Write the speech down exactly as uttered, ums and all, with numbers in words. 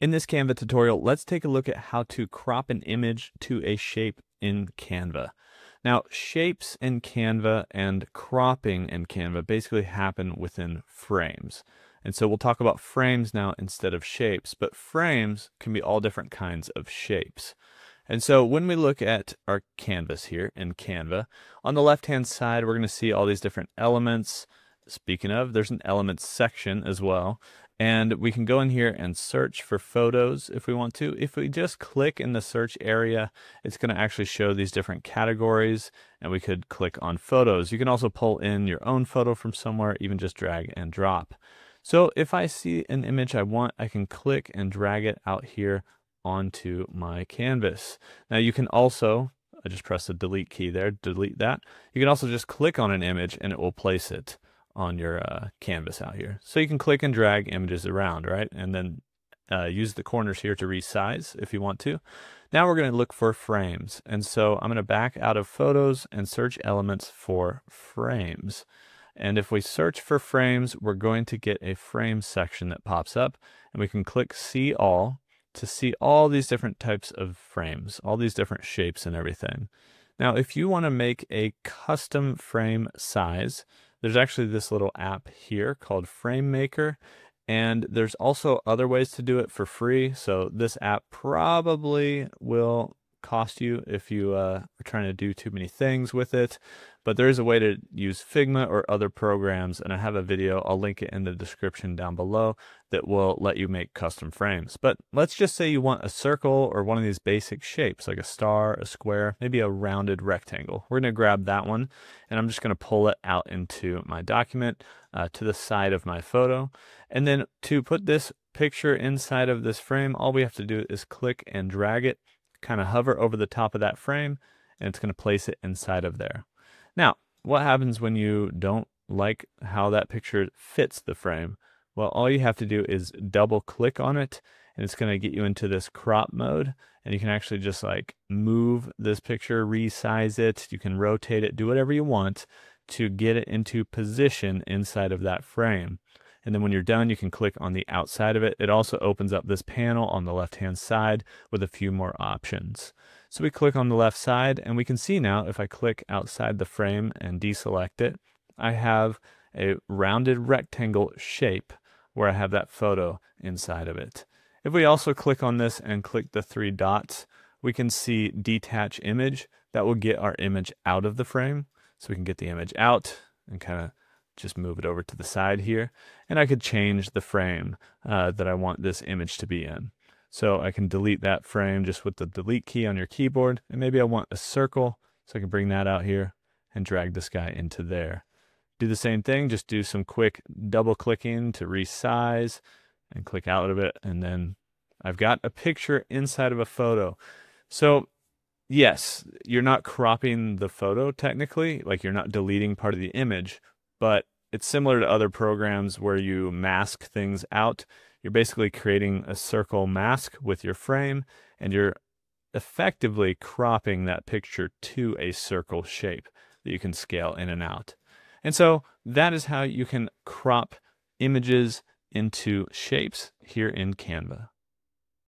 In this Canva tutorial, let's take a look at how to crop an image to a shape in Canva. Now, shapes in Canva and cropping in Canva basically happen within frames. And so we'll talk about frames now instead of shapes, but frames can be all different kinds of shapes. And so when we look at our canvas here in Canva, on the left-hand side, we're gonna see all these different elements. Speaking of, there's an elements section as well. And we can go in here and search for photos if we want to. If we just click in the search area, it's going to actually show these different categories, and we could click on photos. You can also pull in your own photo from somewhere, even just drag and drop. So if I see an image I want, I can click and drag it out here onto my canvas. Now you can also, I just press the delete key there, delete that. You can also just click on an image and it will place it on your uh, canvas out here. So you can click and drag images around, right? And then uh, use the corners here to resize if you want to. Now we're gonna look for frames. And so I'm gonna back out of photos and search elements for frames. And if we search for frames, we're going to get a frame section that pops up, and we can click see all to see all these different types of frames, all these different shapes and everything. Now, if you wanna make a custom frame size, there's actually this little app here called Frame Maker, and there's also other ways to do it for free. So this app probably will cost you if you uh, are trying to do too many things with it, but there is a way to use Figma or other programs, and I have a video, I'll link it in the description down below, that will let you make custom frames. But let's just say you want a circle or one of these basic shapes, like a star, a square, maybe a rounded rectangle. We're gonna grab that one, and I'm just gonna pull it out into my document uh, to the side of my photo. And then to put this picture inside of this frame, all we have to do is click and drag it, kind of hover over the top of that frame, and it's going to place it inside of there. Now, what happens when you don't like how that picture fits the frame? Well, all you have to do is double click on it, and it's going to get you into this crop mode, and you can actually just like move this picture, resize it, you can rotate it, do whatever you want to get it into position inside of that frame. And then when you're done, you can click on the outside of it. It also opens up this panel on the left-hand side with a few more options. So we click on the left side, and we can see now if I click outside the frame and deselect it, I have a rounded rectangle shape where I have that photo inside of it. If we also click on this and click the three dots, we can see detach image. That will get our image out of the frame. So we can get the image out and kind of just move it over to the side here, and I could change the frame uh, that I want this image to be in. So I can delete that frame just with the delete key on your keyboard, and maybe I want a circle, so I can bring that out here and drag this guy into there. Do the same thing, just do some quick double clicking to resize and click out of it, and then I've got a picture inside of a photo. So yes, you're not cropping the photo technically, like you're not deleting part of the image, but it's similar to other programs where you mask things out. You're basically creating a circle mask with your frame, and you're effectively cropping that picture to a circle shape that you can scale in and out. And so that is how you can crop images into shapes here in Canva.